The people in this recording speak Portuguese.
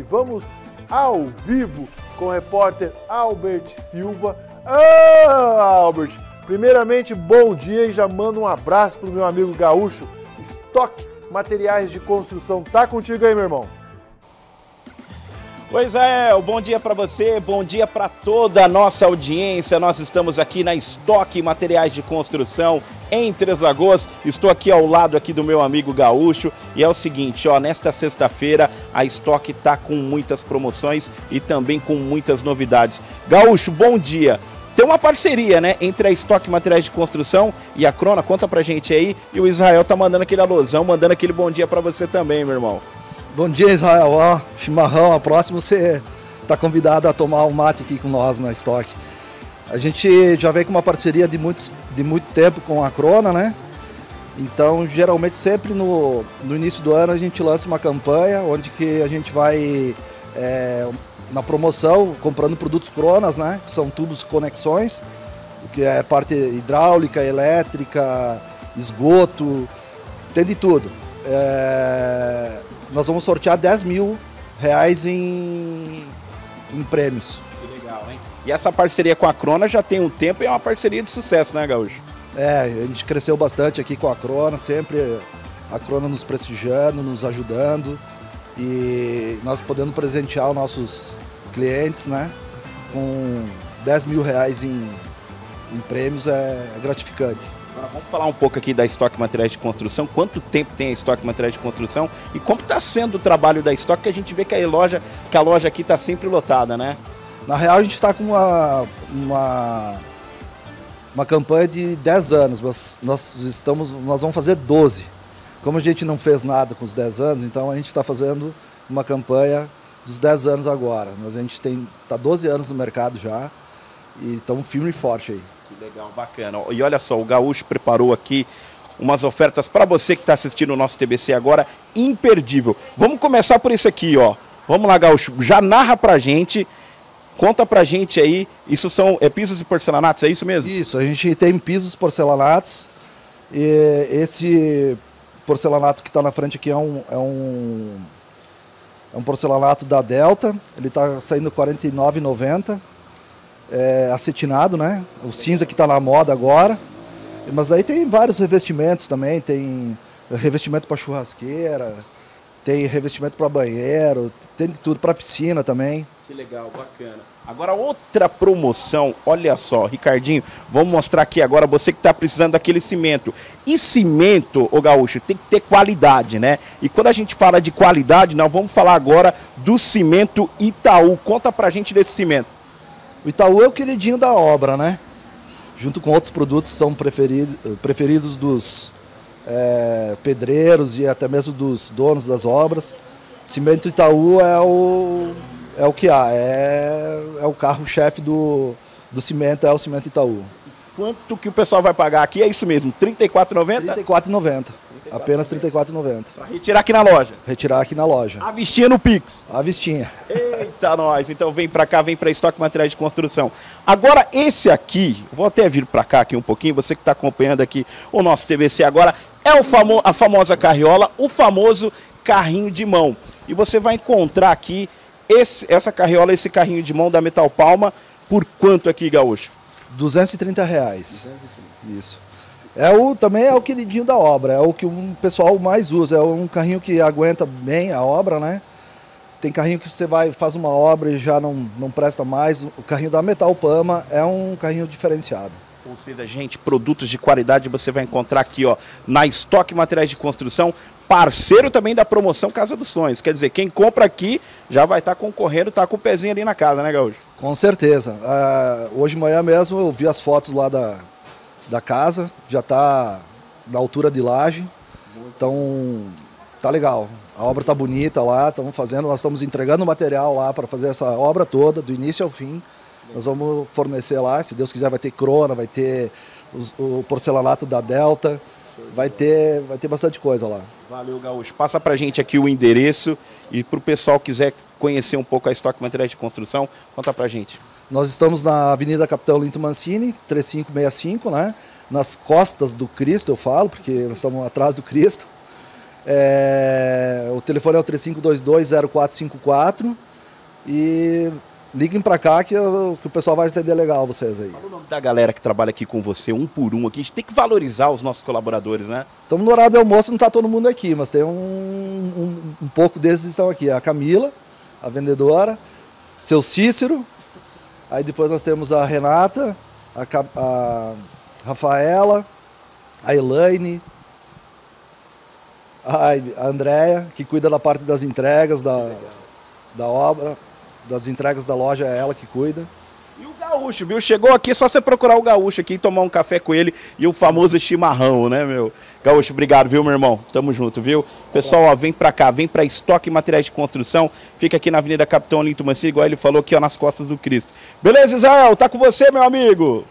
e vamos ao vivo com o repórter Albert Silva. Ah, Albert, primeiramente, bom dia e já mando um abraço para o meu amigo gaúcho. Estoque Materiais de Construção, tá contigo aí, meu irmão? Pois é, bom dia para você, bom dia para toda a nossa audiência. Nós estamos aqui na Estoque Materiais de Construção, em Três Lagoas. Estou aqui ao lado aqui do meu amigo gaúcho. E é o seguinte, ó, nesta sexta-feira a Estoque tá com muitas promoções e também com muitas novidades. Gaúcho, bom dia. Tem uma parceria, né, entre a Estoque Materiais de Construção e a Crona. Conta pra gente aí. E o Israel tá mandando aquele alôzão, mandando aquele bom dia pra você também, meu irmão. Bom dia, Israel. Ó, chimarrão, a próxima você tá convidado a tomar um mate aqui com nós na Estoque. A gente já vem com uma parceria de muito tempo com a Crona, né? Então, geralmente, sempre no início do ano a gente lança uma campanha onde que a gente vai... na promoção, comprando produtos Cronas, né, que são tubos e conexões, que é parte hidráulica, elétrica, esgoto, tem de tudo. Nós vamos sortear 10 mil reais em prêmios. Que legal, hein? E essa parceria com a Crona já tem um tempo e é uma parceria de sucesso, né, Gaúcho? É, a gente cresceu bastante aqui com a Crona, sempre a Crona nos prestigiando, nos ajudando. E nós podemos presentear os nossos clientes, né, com 10 mil reais em prêmios, é gratificante. Agora vamos falar um pouco aqui da Estoque Materiais de Construção. Quanto tempo tem a Estoque Materiais de Construção e como está sendo o trabalho da Estoque, que a gente vê que a loja aqui está sempre lotada, né? Na real, a gente está com uma campanha de 10 anos, mas nós vamos fazer 12. Como a gente não fez nada com os 10 anos, então a gente está fazendo uma campanha dos 10 anos agora. Mas a gente está 12 anos no mercado já e estamos firme e forte aí. Que legal, bacana. E olha só, o Gaúcho preparou aqui umas ofertas para você que está assistindo o nosso TBC agora, imperdível. Vamos começar por isso aqui, ó. Vamos lá, Gaúcho, já narra pra gente, conta pra gente aí. Isso são pisos e porcelanatos, é isso mesmo? Isso, a gente tem pisos porcelanatos e esse... porcelanato que está na frente aqui é um porcelanato da Delta, ele está saindo R$49,90, acetinado, né? O cinza que está na moda agora, mas aí tem vários revestimentos também, tem revestimento para churrasqueira, tem revestimento para banheiro, tem de tudo, para piscina também. Que legal, bacana. Agora outra promoção, olha só, Ricardinho, vamos mostrar aqui agora, você que está precisando daquele cimento. E cimento, ô Gaúcho, tem que ter qualidade, né? E quando a gente fala de qualidade, nós vamos falar agora do cimento Itaú. Conta pra gente desse cimento. O Itaú é o queridinho da obra, né? Junto com outros produtos que são preferidos dos pedreiros e até mesmo dos donos das obras. Cimento Itaú é o que há, é o carro-chefe do cimento, é o cimento Itaú. Quanto que o pessoal vai pagar aqui? É isso mesmo, R$ 34,90? R$ 34,90, apenas R$ 34,90. Para retirar aqui na loja? Retirar aqui na loja. A vistinha no Pix? A vistinha. Eita, nós, então vem para cá, vem para Estoque Materiais de Construção. Agora esse aqui, vou até vir para cá aqui um pouquinho, você que está acompanhando aqui o nosso TVC agora, é a famosa carriola, o famoso carrinho de mão. E você vai encontrar aqui essa carriola, esse carrinho de mão da Metal Palma, por quanto aqui, Gaúcho? R$230. Isso. Também é o queridinho da obra, é o que o pessoal mais usa, é um carrinho que aguenta bem a obra, né? Tem carrinho que você faz uma obra e já não presta mais. O carrinho da Metal Palma é um carrinho diferenciado. Ou seja, gente, produtos de qualidade você vai encontrar aqui, ó, na Estoque Materiais de Construção, parceiro também da promoção Casa dos Sonhos. Quer dizer, quem compra aqui já vai estar concorrendo, está com o pezinho ali na casa, né, Gaúcho? Com certeza. Hoje de manhã mesmo eu vi as fotos lá da casa, já está na altura de laje. Então, tá legal. A obra tá bonita lá, nós estamos entregando o material lá para fazer essa obra toda, do início ao fim. Nós vamos fornecer lá, se Deus quiser vai ter Crona, vai ter o porcelanato da Delta, vai ter bastante coisa lá. Valeu, Gaúcho. Passa pra gente aqui o endereço e pro pessoal que quiser conhecer um pouco a Estoque Materiais de Construção, conta pra gente. Nós estamos na Avenida Capitão Olinto Mancini, 3565, né? Nas costas do Cristo, eu falo, porque nós estamos atrás do Cristo. O telefone é o 3522-0454 e liguem para cá que o pessoal vai atender legal vocês aí. Fala o nome da galera que trabalha aqui com você, um por um aqui. A gente tem que valorizar os nossos colaboradores, né? Estamos no horário de almoço, não está todo mundo aqui, mas tem um pouco desses que estão aqui. A Camila, a vendedora, seu Cícero, aí depois nós temos a Renata, a Rafaela, a Elaine, a Andréia, que cuida da parte das entregas da obra, das entregas da loja, é ela que cuida. E o gaúcho, viu? Chegou aqui, só você procurar o gaúcho aqui e tomar um café com ele e o famoso chimarrão, né, meu? Gaúcho, obrigado, viu, meu irmão? Tamo junto, viu? Pessoal, ó, vem pra cá, vem pra Estoque Materiais de Construção, fica aqui na Avenida Capitão Olinto Mancini, igual ele falou aqui, ó, nas costas do Cristo. Beleza, Israel? Tá com você, meu amigo?